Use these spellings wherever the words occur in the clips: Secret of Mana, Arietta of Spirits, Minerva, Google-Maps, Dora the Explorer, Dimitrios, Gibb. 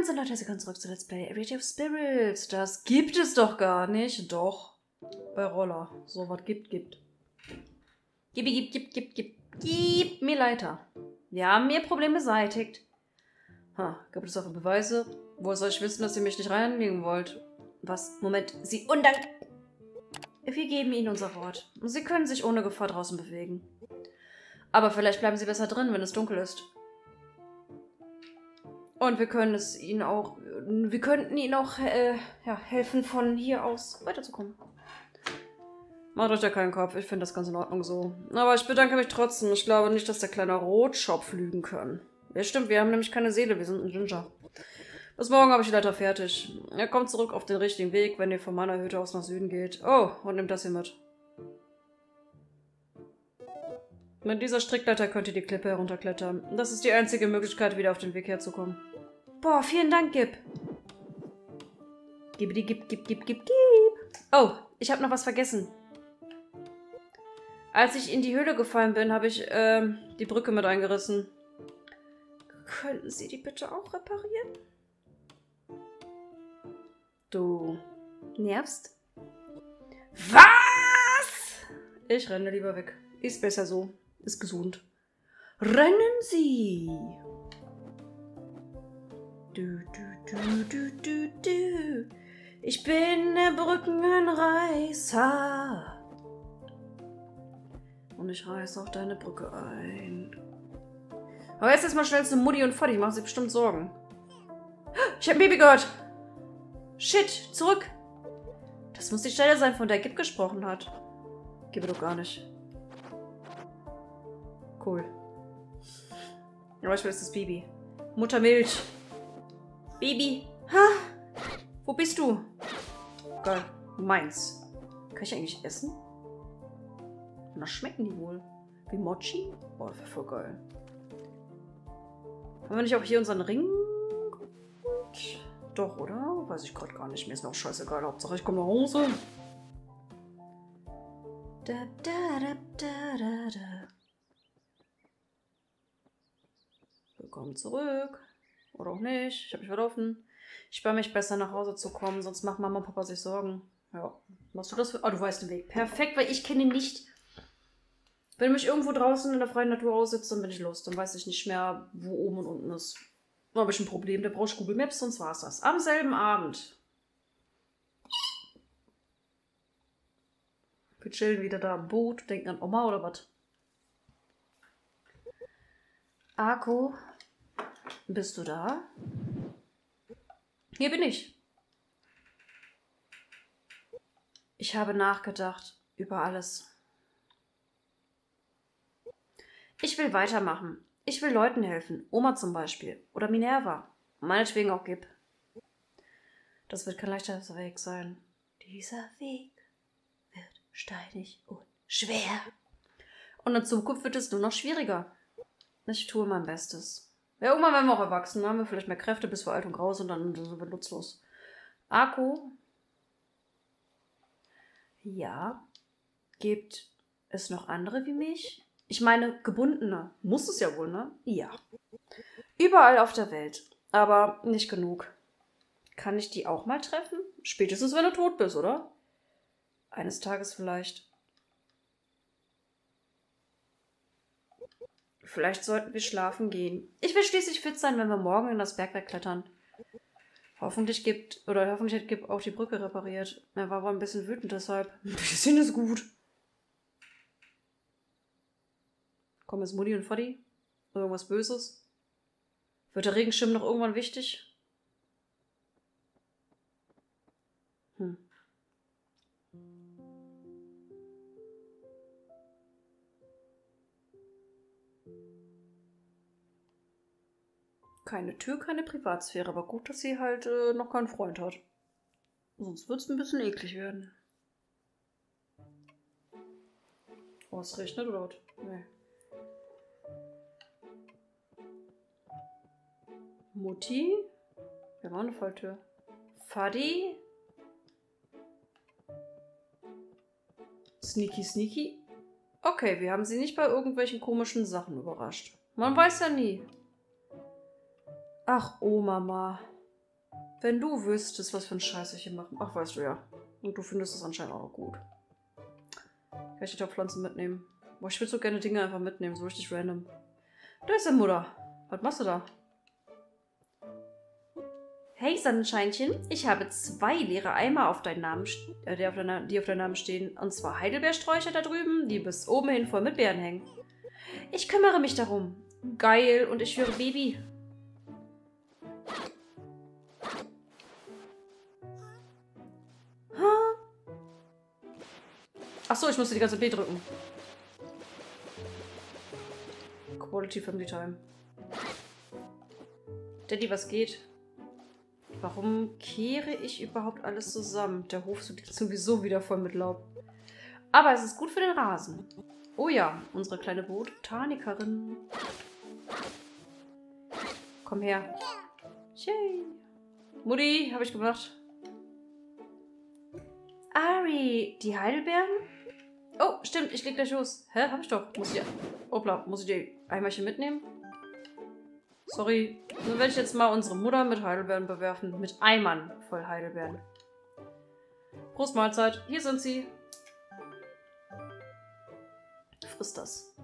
Moin so Leute, willkommen zurück zu Let's Play Arietta of Spirits. Das gibt es doch gar nicht. Doch. Bei Roller. So was gibt. Gib mir Leiter. Wir haben ihr Problem beseitigt. Ha, gibt es auch Beweise? Woher soll ich wissen, dass ihr mich nicht reinlegen wollt? Was? Moment. Sie undank... Wir geben ihnen unser Wort. Sie können sich ohne Gefahr draußen bewegen. Aber vielleicht bleiben sie besser drin, wenn es dunkel ist. Und wir können es ihnen auch... Wir könnten ihnen auch helfen, von hier aus weiterzukommen. Macht euch da keinen Kopf. Ich finde das ganz in Ordnung so. Aber ich bedanke mich trotzdem. Ich glaube nicht, dass der kleine Rotschopf lügen kann. Ja, stimmt. Wir haben nämlich keine Seele. Wir sind ein Ginger. Bis morgen habe ich die Leiter fertig. Er kommt zurück auf den richtigen Weg, wenn ihr von meiner Hütte aus nach Süden geht. Oh, und nehmt das hier mit. Mit dieser Strickleiter könnt ihr die Klippe herunterklettern. Das ist die einzige Möglichkeit, wieder auf den Weg herzukommen. Boah, vielen Dank, Gib. Gib. Oh, ich habe noch was vergessen. Als ich in die Höhle gefallen bin, habe ich die Brücke mit eingerissen. Könnten Sie die bitte auch reparieren? Du nervst? Was? Ich renne lieber weg. Ist besser so. Ist gesund. Rennen Sie! Du. Ich bin der Brückenreißer. Und ich reiße auch deine Brücke ein. Aber jetzt erstmal schnell zu Mutti und Vati. Machen Sie bestimmt Sorgen. Ich habe ein Baby gehört. Shit, zurück! Das muss die Stelle sein, von der Gib gesprochen hat. Gib doch gar nicht. Cool. Aber ich will das Baby. Muttermilch. Baby. Ha? Wo bist du? Geil. Meins. Kann ich eigentlich essen? Na, schmecken die wohl. Wie Mochi? Boah, das wäre voll geil. Haben wir nicht auch hier unseren Ring? Gut. Doch, oder? Weiß ich gerade gar nicht. Mir ist noch scheißegal. Hauptsache, ich komme nach Hause. Willkommen zurück. Oder auch nicht. Ich habe mich verlaufen. Ich sperre mich besser, nach Hause zu kommen. Sonst machen Mama und Papa sich Sorgen. Ja. Machst du das für... Ah, du weißt den Weg. Perfekt, weil ich kenne ihn nicht. Wenn ich irgendwo draußen in der freien Natur aussitze, dann bin ich los. Dann weiß ich nicht mehr, wo oben und unten ist. Da habe ich ein Problem, da brauche ich Google-Maps, sonst war es das. Am selben Abend. Wir chillen wieder da am Boot, denken an Oma oder was? Akku, bist du da? Hier bin ich. Ich habe nachgedacht über alles. Ich will weitermachen. Ich will Leuten helfen. Oma zum Beispiel. Oder Minerva. Meinetwegen auch Gib. Das wird kein leichter Weg sein. Dieser Weg wird steinig und schwer. Und in Zukunft wird es nur noch schwieriger. Ich tue mein Bestes. Ja, irgendwann werden wir auch erwachsen. Dann haben wir vielleicht mehr Kräfte, bis wir alt und grau sind. Und dann sind wir nutzlos. Akku. Ja. Gibt es noch andere wie mich? Ich meine, Gebundene. Muss es ja wohl, ne? Ja. Überall auf der Welt. Aber nicht genug. Kann ich die auch mal treffen? Spätestens, wenn du tot bist, oder? Eines Tages vielleicht. Vielleicht sollten wir schlafen gehen. Ich will schließlich fit sein, wenn wir morgen in das Bergwerk klettern. Hoffentlich hat Gib auch die Brücke repariert. Er war wohl ein bisschen wütend deshalb. Ein bisschen ist gut. Kommen jetzt Mutti und Vati? Irgendwas Böses? Wird der Regenschirm noch irgendwann wichtig? Hm. Keine Tür, keine Privatsphäre, aber gut, dass sie halt noch keinen Freund hat. Sonst wird es ein bisschen eklig werden. Oh, es regnet oder was? Nee. Mutti? Wir haben auch eine Falltür. Vati? Sneaky. Okay, wir haben sie nicht bei irgendwelchen komischen Sachen überrascht. Man weiß ja nie. Ach, oh Mama. Wenn du wüsstest, was für ein Scheiß ich hier mache. Ach, weißt du ja. Und du findest es anscheinend auch gut. Kann ich die Topfpflanzen mitnehmen? Boah, ich will so gerne Dinge einfach mitnehmen, so richtig random. Da ist der Mutter. Was machst du da? Hey Sonnenscheinchen, ich habe 2 leere Eimer, auf deinen Namen, die auf deinen Namen stehen. Und zwar Heidelbeersträucher da drüben, die bis oben hin voll mit Beeren hängen. Ich kümmere mich darum. Geil, und ich höre Baby. Achso, ich musste die ganze B drücken. Quality Family Time. Daddy, was geht? Warum kehre ich überhaupt alles zusammen? Der Hof ist sowieso wieder voll mit Laub. Aber es ist gut für den Rasen. Oh ja, unsere kleine Botanikerin. Komm her. Yay. Mutti, habe ich gemacht. Ari, die Heidelbeeren? Oh, stimmt, ich leg gleich los. Hä, hab ich doch. Muss ich... Hoppla, muss ich die Eimerchen mitnehmen? Sorry, dann werde ich jetzt mal unsere Mutter mit Heidelbeeren bewerfen. Mit Eimern voll Heidelbeeren. Prost Mahlzeit, hier sind sie. Friss das.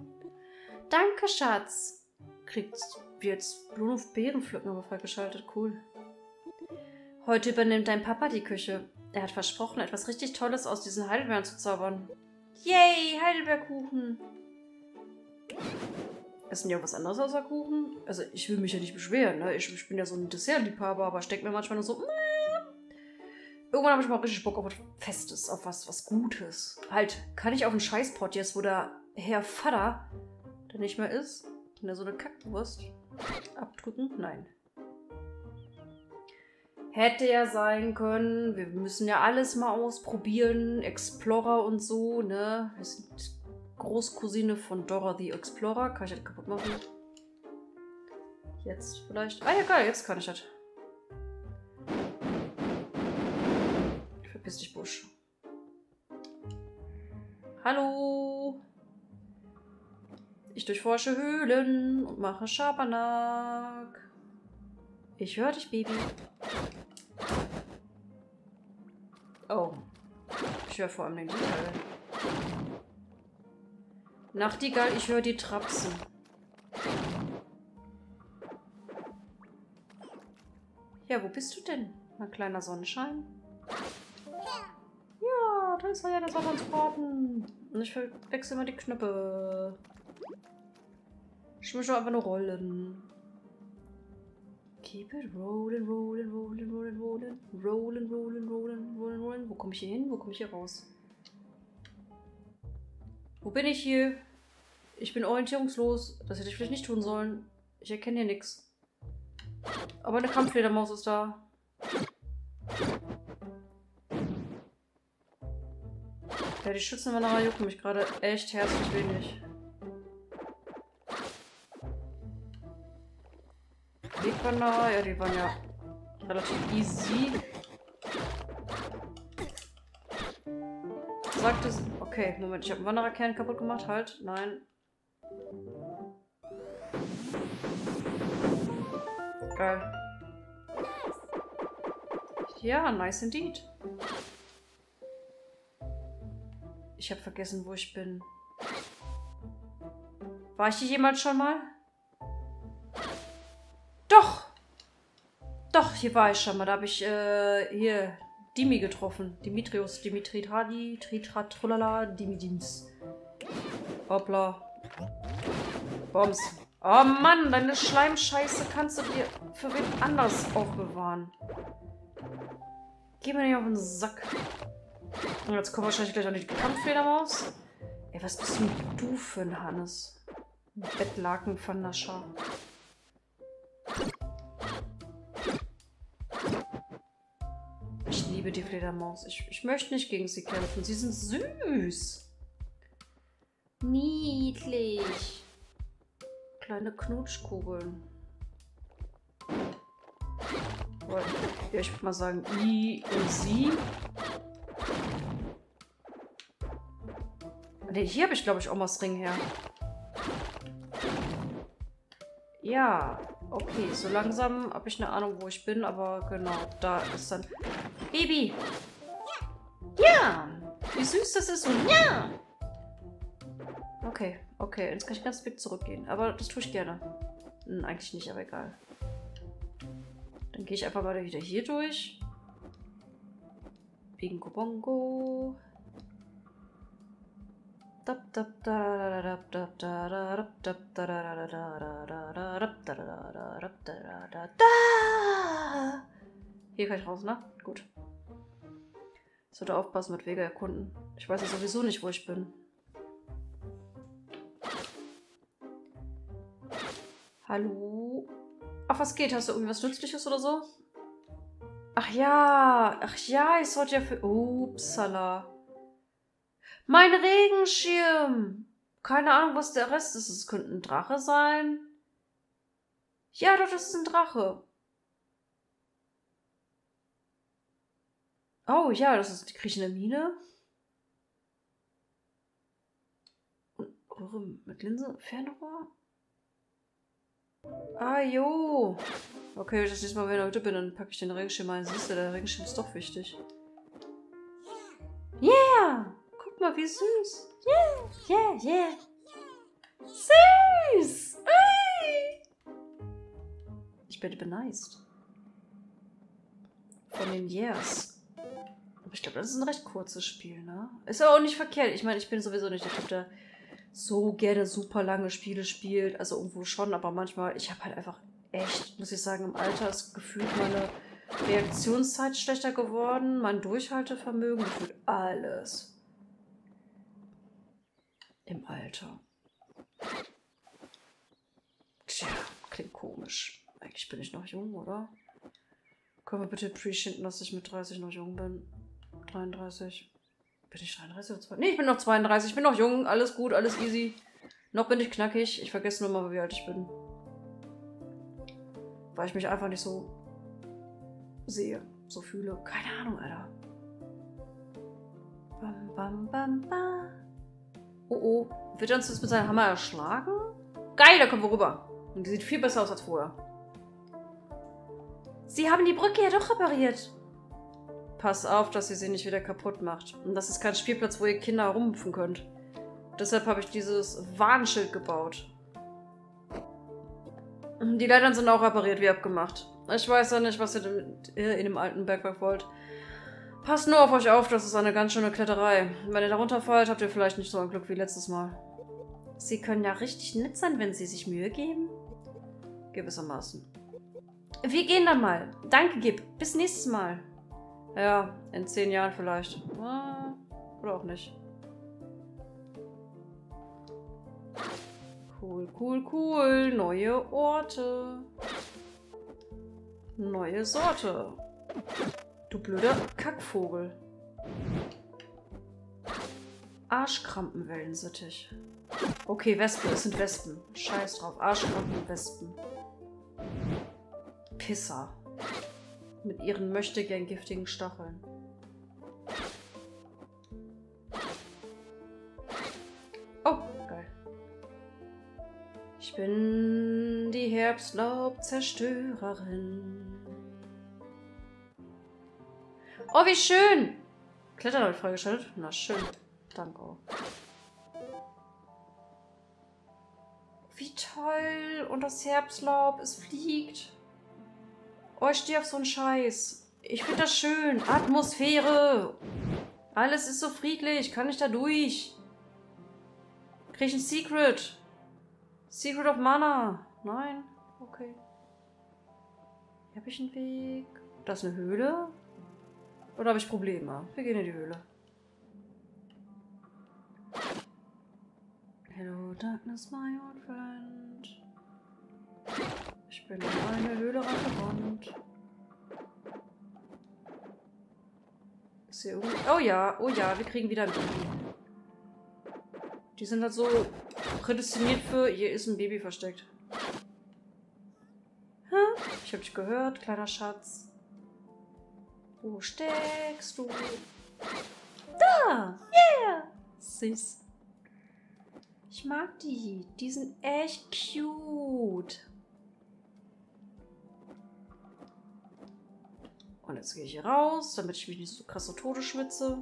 Danke, Schatz. Kriegt jetzt Blumen auf Beerenpflücken aber freigeschaltet, cool. Heute übernimmt dein Papa die Küche. Er hat versprochen, etwas richtig Tolles aus diesen Heidelbeeren zu zaubern. Yay, Heidelbeerkuchen. Essen ja was anderes außer Kuchen. Also ich will mich ja nicht beschweren, ne? Ich bin ja so ein Dessertliebhaber, aber steckt mir manchmal nur so... Irgendwann habe ich mal richtig Bock auf was Festes, auf was Gutes. Halt, kann ich auf einen Scheißpott jetzt, wo der Herr Vater der nicht mehr ist? Wenn er so eine Kackwurst abdrücken? Nein. Hätte ja sein können. Wir müssen ja alles mal ausprobieren. Explorer und so, ne? Wir sind Großcousine von Dora the Explorer. Kann ich das kaputt machen? Jetzt vielleicht. Ah ja, geil, jetzt kann ich das. Verpiss dich, Busch. Hallo! Ich durchforsche Höhlen und mache Schabernack. Ich höre dich, Baby. Oh. Ich höre vor allem den Teil. Nachtigall, ich höre die Trapsen. Ja, wo bist du denn, mein kleiner Sonnenschein? Ja, da ist ja das Wassertropfen. Und ich wechsle mal die Knöpfe. Ich möchte einfach nur rollen. Keep it rolling, rolling, rolling, rolling, rolling, rolling, rolling, rolling, rolling, rolling. Wo komme ich hier hin? Wo komme ich hier raus? Wo bin ich hier? Ich bin orientierungslos. Das hätte ich vielleicht nicht tun sollen. Ich erkenne hier nichts. Aber eine Kampffledermaus ist da. Ja, die Schützen in meiner Reihe jucken mich gerade echt herzlich wenig. Wegwander, ja, die waren ja relativ easy. Sagt es... Okay, Moment, ich habe einen Wandererkern kaputt gemacht, halt. Nein. Geil. Ja, nice indeed. Ich habe vergessen, wo ich bin. War ich hier jemals schon mal? Doch! Doch, hier war ich schon mal. Da habe ich, hier... Dimi getroffen. Dimitrios, Dimitri Tradi, Tritrat, Trulala, Dimidims. Hoppla. Bombs. Oh Mann, deine Schleimscheiße kannst du dir für wen anders aufbewahren. Geh mir nicht auf den Sack. Und jetzt kommen wahrscheinlich gleich auch die Kampffledermaus. Ey, was bist denn du für ein Hannes? Bettlaken von der Schar. Die Fledermaus. Ich möchte nicht gegen sie kämpfen. Sie sind süß. Niedlich. Kleine Knutschkugeln. Ja, ich würde mal sagen, I und sie. Ne, hier habe ich, glaube ich, Omas Ring her. Ja, Okay, so langsam habe ich eine Ahnung, wo ich bin, aber genau, da ist dann... Baby! Ja! Wie süß das ist und ja! Okay, okay, jetzt kann ich ganz weg zurückgehen, aber das tue ich gerne. Hm, eigentlich nicht, aber egal. Dann gehe ich einfach mal wieder hier durch. Bingo Bongo. Hier kann ich raus, ne? Gut. Ich sollte aufpassen mit Wege erkunden. Ich weiß ja sowieso nicht, wo ich bin. Hallo? Ach, was geht? Hast du irgendwas Nützliches oder so? Ach ja, ich sollte ja für... Upsala. Mein Regenschirm! Keine Ahnung, was der Rest ist. Es könnte ein Drache sein. Ja, doch, das ist ein Drache. Oh ja, das ist die kriechende Mine. Und Röhre mit Linse, Fernrohr. Ah jo. Okay, wenn ich das nächste Mal wieder heute bin, dann packe ich den Regenschirm ein. Siehst du, der Regenschirm ist doch wichtig. Yeah! Guck mal, wie süß. Yeah, yeah, yeah. Süß! Ui! Ich werde beneist. Von den Years. Aber ich glaube, das ist ein recht kurzes Spiel, ne? Ist aber auch nicht verkehrt. Ich meine, ich bin sowieso nicht der Typ, der so gerne super lange Spiele spielt. Also irgendwo schon, aber manchmal, ich habe halt einfach echt, muss ich sagen, im Alter ist gefühlt meine Reaktionszeit schlechter geworden. Mein Durchhaltevermögen, gefühlt alles. Im Alter. Tja, klingt komisch. Eigentlich bin ich noch jung, oder? Können wir bitte appreciaten, dass ich mit 30 noch jung bin? 33. Bin ich 33 oder 32? Nee, ich bin noch 32. Ich bin noch jung. Alles gut, alles easy. Noch bin ich knackig. Ich vergesse nur mal, wie alt ich bin. Weil ich mich einfach nicht so sehe, so fühle. Keine Ahnung, Alter. Bam, bam, bam, bam. Oh, oh. Wird er uns das mit seinem Hammer erschlagen? Geil, da kommen wir rüber. Und die sieht viel besser aus als vorher. Sie haben die Brücke ja doch repariert. Pass auf, dass ihr sie nicht wieder kaputt macht. Und das ist kein Spielplatz, wo ihr Kinder rumhüpfen könnt. Deshalb habe ich dieses Warnschild gebaut. Die Leitern sind auch repariert, wie abgemacht. Ich weiß ja nicht, was ihr in dem alten Bergwerk wollt. Passt nur auf euch auf, das ist eine ganz schöne Kletterei. Wenn ihr da runterfallt, habt ihr vielleicht nicht so ein Glück wie letztes Mal. Sie können ja richtig nett sein, wenn sie sich Mühe geben. Gewissermaßen. Wir gehen dann mal. Danke, Gib. Bis nächstes Mal. Ja, in 10 Jahren vielleicht. Oder auch nicht. Cool, cool, cool. Neue Orte. Neue Sorte. Du blöder Kackvogel. Arschkrampenwellensittich. Okay, Wespen. Es sind Wespen. Scheiß drauf. Arschkrampenwespen. Pisser. Mit ihren möchtegern giftigen Stacheln. Oh, geil. Ich bin die Herbstlaubzerstörerin. Oh, wie schön! Klettern habe ich freigeschaltet. Na schön. Danke auch. Wie toll! Und das Herbstlaub, es fliegt. Oh, ich stehe auf so einen Scheiß. Ich finde das schön. Atmosphäre. Alles ist so friedlich. Kann ich da durch? Krieg ich ein Secret? Secret of Mana. Nein? Okay. Hier habe ich einen Weg. Da ist eine Höhle. Oder habe ich Probleme? Wir gehen in die Höhle. Hello, darkness, my old friend. Ich bin in eine Höhle reingerannt. Ist hier irgendwo... oh ja, wir kriegen wieder ein Baby. Die sind halt so prädestiniert für... Hier ist ein Baby versteckt. Hä? Ich hab dich gehört, kleiner Schatz. Wo steckst du? Da! Yeah! Süß. Ich mag die. Die sind echt cute. Und jetzt gehe ich hier raus, damit ich mich nicht so krass zu Tode schwitze.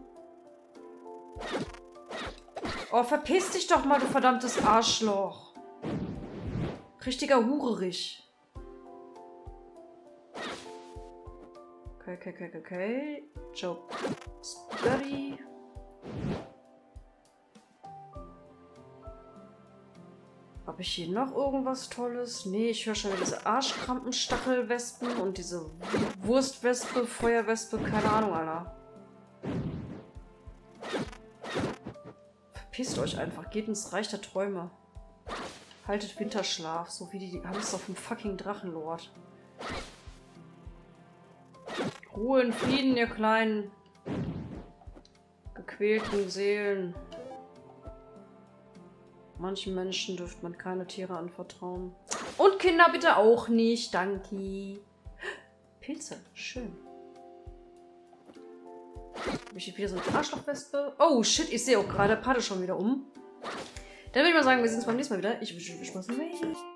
Oh, verpiss dich doch mal, du verdammtes Arschloch. Richtiger Hurerich. Okay. Job. Study. Habe ich hier noch irgendwas Tolles? Nee, ich höre schon diese Arschkrampenstachelwespen und diese Wurstwespe, Feuerwespe, keine Ahnung, Alter. Verpisst euch einfach, geht ins Reich der Träume. Haltet Winterschlaf, so wie die Hamster vom fucking Drachenlord. Ruhe in Frieden, ihr kleinen gequälten Seelen. Manchen Menschen dürft man keine Tiere anvertrauen. Und Kinder bitte auch nicht. Danke. Pilze. Schön. Habe ich hier wieder so eine Arschlochwespe? Oh, shit. Ich sehe auch gerade Paddel schon wieder um. Dann würde ich mal sagen, wir sehen uns beim nächsten Mal wieder. Ich wünsche euch was.